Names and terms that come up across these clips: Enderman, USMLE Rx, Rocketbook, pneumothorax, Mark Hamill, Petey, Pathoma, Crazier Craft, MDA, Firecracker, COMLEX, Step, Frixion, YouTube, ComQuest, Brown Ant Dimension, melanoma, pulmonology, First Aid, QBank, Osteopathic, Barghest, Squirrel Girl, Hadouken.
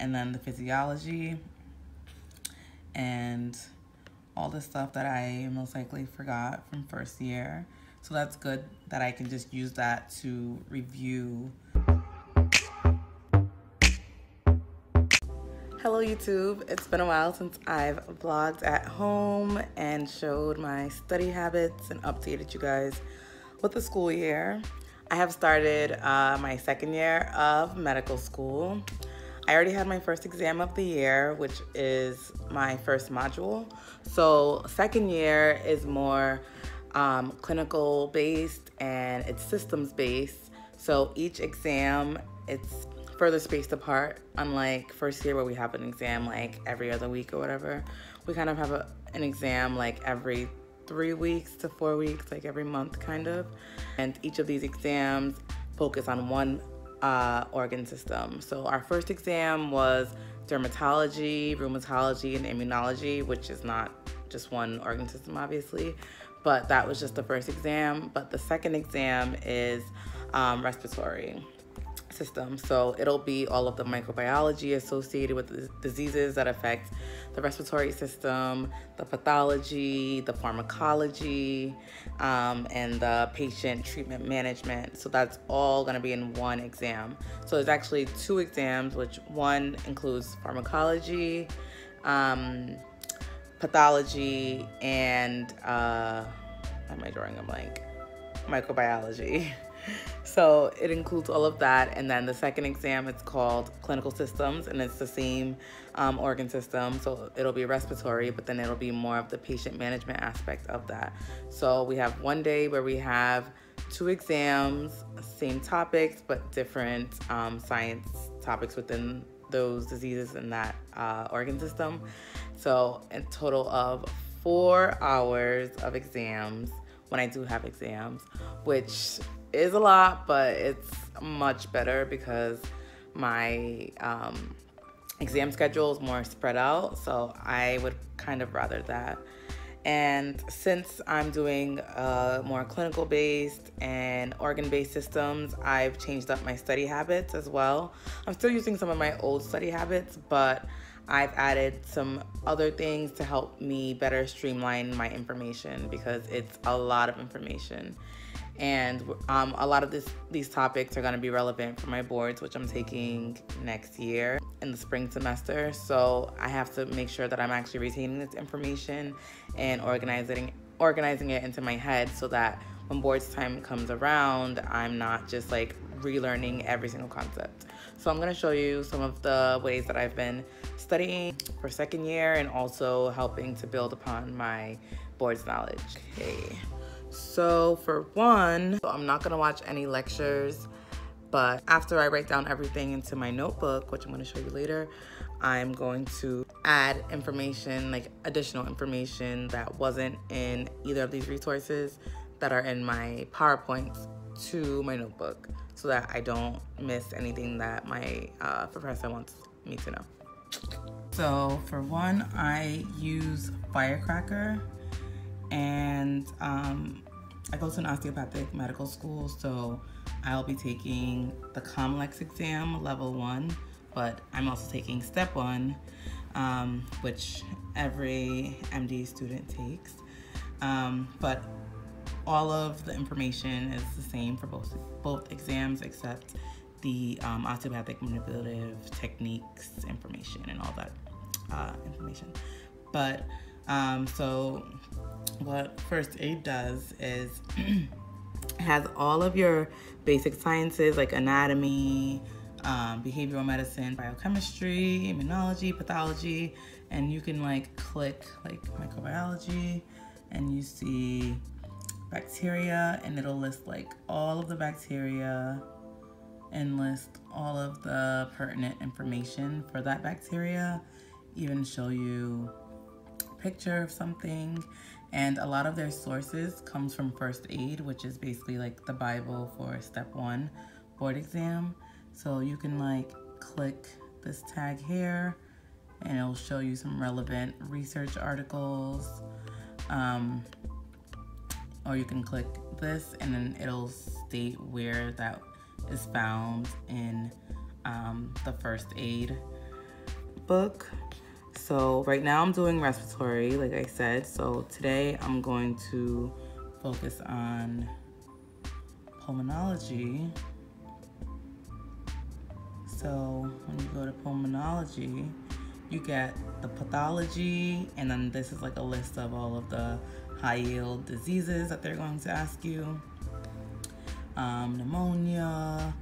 and then the physiology and all the stuff that I most likely forgot from first year. So that's good that I can just use that to review. Hello YouTube, it's been a while since I've vlogged at home and showed my study habits and updated you guys with the school year. I have started my second year of medical school. I already had my first exam of the year, which is my first module. So second year is more clinical based and it's systems based. So each exam, it's further spaced apart, unlike first year where we have an exam like every other week or whatever. We kind of have an exam like every 3 weeks to 4 weeks, like every month kind of. And each of these exams focus on one organ system. So our first exam was dermatology, rheumatology, and immunology, which is not just one organ system obviously, but that was just the first exam. But the second exam is respiratory system. So it'll be all of the microbiology associated with the diseases that affect the respiratory system, the pathology, the pharmacology, and the patient treatment management. So that's all going to be in one exam. So there's actually two exams, which one includes pharmacology, pathology, and why am I drawing a blank? Microbiology. So it includes all of that. And then the second exam, it's called clinical systems, and it's the same organ system. So it'll be respiratory, but then it'll be more of the patient management aspect of that. So we have one day where we have two exams, same topics, but different science topics within those diseases in that organ system. So a total of 4 hours of exams when I do have exams, which is a lot, but it's much better because my exam schedule is more spread out, so I would kind of rather that. And since I'm doing more clinical based and organ based systems, I've changed up my study habits as well. I'm still using some of my old study habits, but I've added some other things to help me better streamline my information because it's a lot of information. And a lot of these topics are going to be relevant for my boards, which I'm taking next year in the spring semester. So I have to make sure that I'm actually retaining this information and organizing it into my head so that when boards time comes around, I'm not just like relearning every single concept. So I'm going to show you some of the ways that I've been studying for second year and also helping to build upon my boards knowledge. Okay. So for one, I'm not going to watch any lectures, but after I write down everything into my notebook, which I'm going to show you later, I'm going to add information, like additional information that wasn't in either of these resources that are in my PowerPoints to my notebook so that I don't miss anything that my professor wants me to know. So for one, I use Firecracker. And I go to an osteopathic medical school, so I'll be taking the COMLEX exam, level 1, but I'm also taking step 1, which every MD student takes. But all of the information is the same for both exams, except the osteopathic manipulative techniques information and all that information. But so what First Aid does is it has all of your basic sciences like anatomy, behavioral medicine, biochemistry, immunology, pathology, and you can like click like microbiology and you see bacteria and it'll list like all of the bacteria and list all of the pertinent information for that bacteria, even show you a picture of something. And a lot of their sources comes from First Aid, which is basically like the Bible for step 1 board exam. So you can like click this tag here and it'll show you some relevant research articles. Or you can click this and then it'll state where that is found in the First Aid Rocketbook. So right now I'm doing respiratory, like I said. So today I'm going to focus on pulmonology. So when you go to pulmonology, you get the pathology, and then this is like a list of all of the high yield diseases that they're going to ask you. Pneumonia,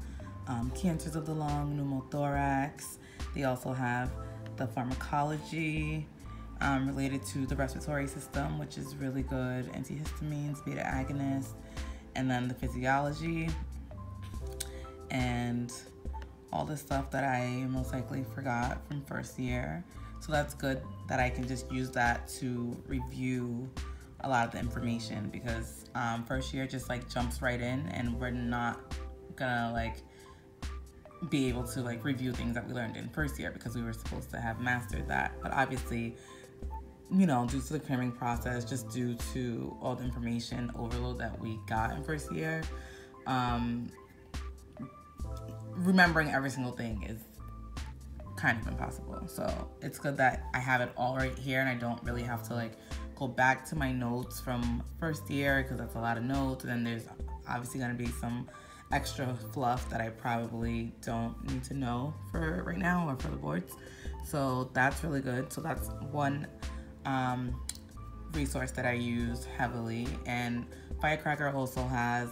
cancers of the lung, pneumothorax. They also have the pharmacology related to the respiratory system, which is really good, antihistamines, beta agonists, and then the physiology and all the stuff that I most likely forgot from first year. So that's good that I can just use that to review a lot of the information, because first year just like jumps right in and we're not gonna like be able to like review things that we learned in first year, because we were supposed to have mastered that. But obviously, you know, due to the cramming process, just due to all the information overload that we got in first year, remembering every single thing is kind of impossible. So it's good that I have it all right here and I don't really have to like go back to my notes from first year, because that's a lot of notes. And then there's obviously going to be some extra fluff that I probably don't need to know for right now or for the boards. So that's really good. So that's one resource that I use heavily. And Firecracker also has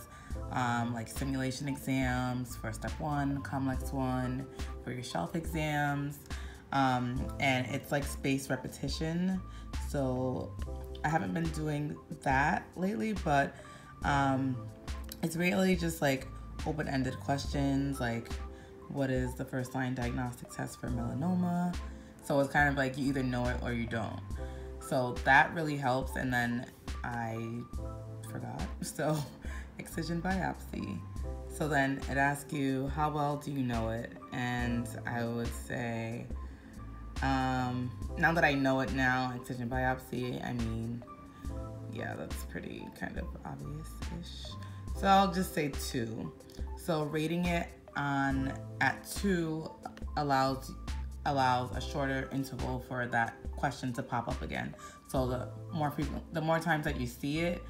like simulation exams for Step 1, COMLEX 1, for your shelf exams. And it's like spaced repetition. So I haven't been doing that lately, but it's really just like open-ended questions, like what is the first line diagnostic test for melanoma? So it's kind of like you either know it or you don't. So that really helps. And then I forgot, so excision biopsy. So then it asks you, how well do you know it? And I would say, now that I know it now, excision biopsy, I mean, yeah, that's pretty kind of obvious-ish. So I'll just say 2. So rating it at 2 allows a shorter interval for that question to pop up again. So the more times that you see it,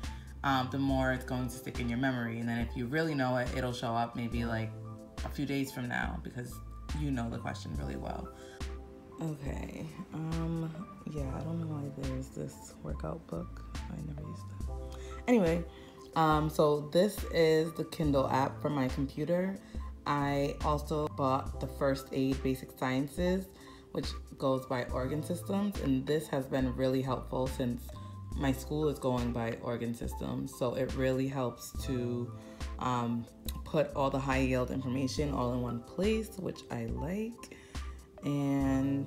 the more it's going to stick in your memory. And then if you really know it, it'll show up maybe like a few days from now, because you know the question really well. Okay, yeah, I don't know why there's this workout book. I never used that. Anyway, so this is the Kindle app for my computer. I also bought the First Aid Basic Sciences, which goes by organ systems, and this has been really helpful since my school is going by organ systems. So it really helps to put all the high yield information all in one place, which I like. And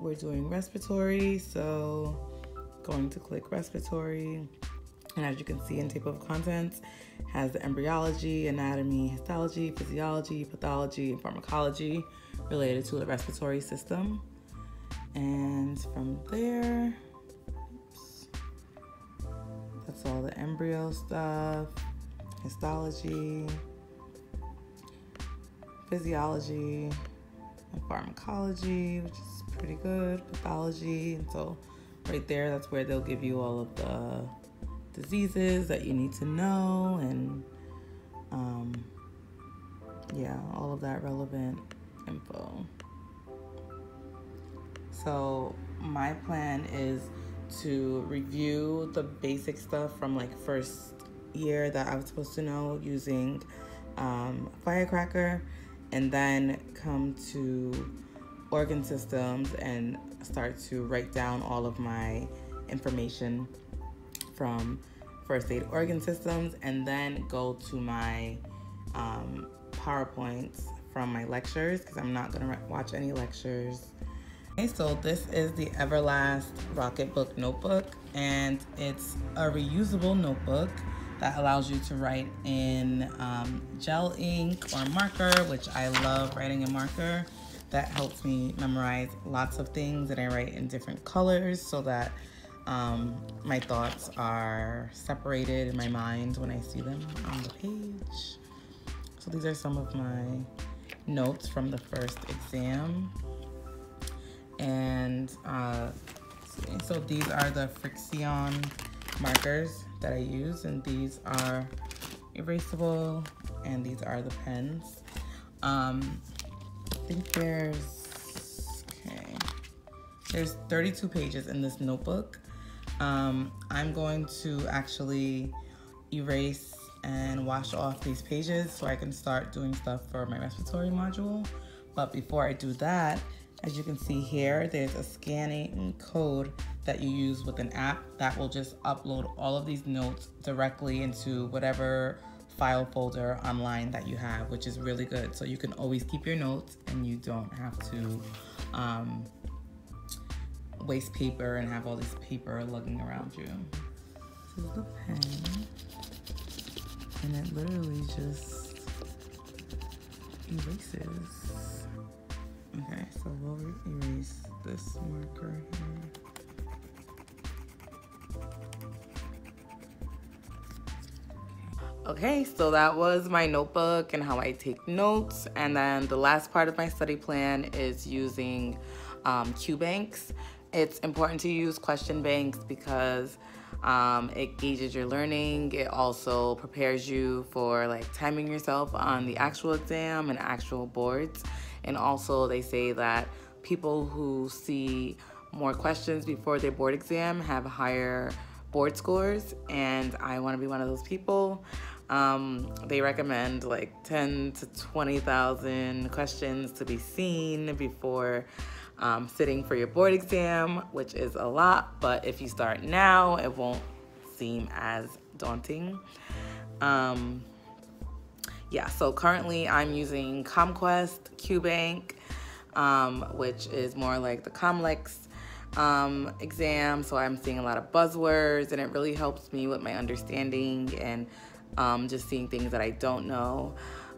we're doing respiratory, so going to click respiratory. And as you can see, in table of contents has the embryology, anatomy, histology, physiology, pathology, and pharmacology related to the respiratory system. And from there, oops, that's all the embryo stuff, histology, physiology, and pharmacology, which is pretty good, pathology. And so right there, that's where they'll give you all of the diseases that you need to know, and yeah, all of that relevant info. So my plan is to review the basic stuff from like first year that I was supposed to know using Firecracker, and then come to organ systems and start to write down all of my information from First Aid Organ Systems, and then go to my PowerPoints from my lectures, because I'm not gonna watch any lectures. Okay, so this is the Everlast Rocketbook Notebook, and it's a reusable notebook that allows you to write in gel ink or marker, which I love writing in marker. That helps me memorize lots of things, and I write in different colors so that my thoughts are separated in my mind when I see them on the page. So these are some of my notes from the first exam. And so these are the Frixion markers that I use, and these are erasable, and these are the pens. I think there's 32 pages in this notebook. I'm going to actually erase and wash off these pages so I can start doing stuff for my respiratory module. But before I do that, as you can see here, there's a scanning code that you use with an app that will just upload all of these notes directly into whatever file folder online that you have, which is really good. So you can always keep your notes and you don't have to waste paper and have all this paper lugging around you. This is the pen, and it literally just erases. Okay, so we'll erase this marker here. Okay, so that was my notebook and how I take notes. And then the last part of my study plan is using QBanks. It's important to use question banks because it gauges your learning. It also prepares you for like timing yourself on the actual exam and actual boards. And also they say that people who see more questions before their board exam have higher board scores, and I want to be one of those people. They recommend like 10 to 20,000 questions to be seen before sitting for your board exam, which is a lot, but if you start now, it won't seem as daunting. Yeah, so currently I'm using ComQuest, QBank, which is more like the COMLEX exam, so I'm seeing a lot of buzzwords, and it really helps me with my understanding and just seeing things that I don't know.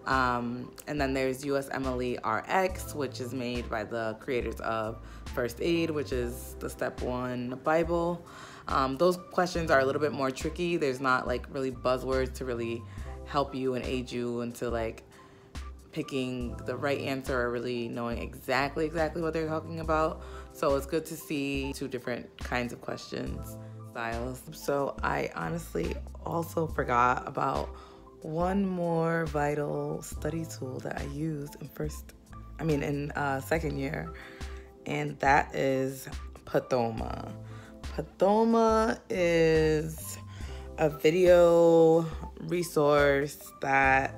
And then there's USMLE Rx, which is made by the creators of First Aid, which is the Step 1 Bible. Those questions are a little bit more tricky. There's not like really buzzwords to really help you and aid you into like picking the right answer or really knowing exactly what they're talking about. So it's good to see two different kinds of questions styles. So I honestly also forgot about one more vital study tool that I used in second year, and that is Pathoma. Pathoma is a video resource that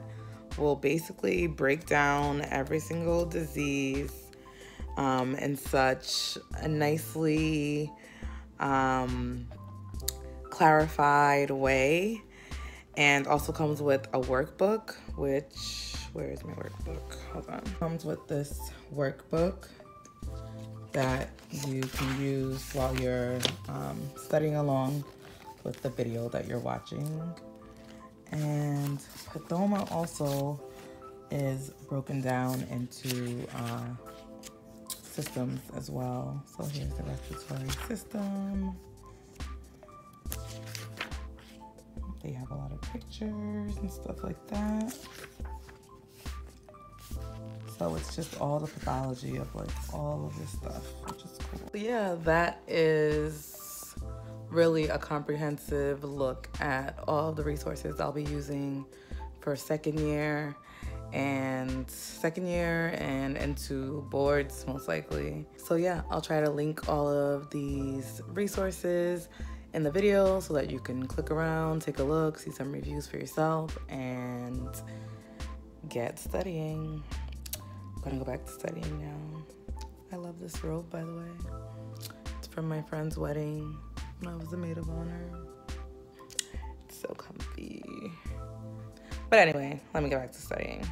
will basically break down every single disease in such a nicely clarified way, and also comes with a workbook, which, where is my workbook? Hold on. Comes with this workbook that you can use while you're studying along with the video that you're watching. And Pathoma also is broken down into systems as well. So here's the respiratory system. They have a lot of pictures and stuff like that. So it's just all the pathology of like all of this stuff, which is cool. Yeah, that is really a comprehensive look at all of the resources I'll be using for second year and into boards most likely. So yeah, I'll try to link all of these resources in the video so that you can click around, take a look, see some reviews for yourself, and get studying. I'm gonna go back to studying now. I love this robe, by the way. It's from my friend's wedding. I was the maid of honor. It's so comfy. But anyway, let me get back to studying.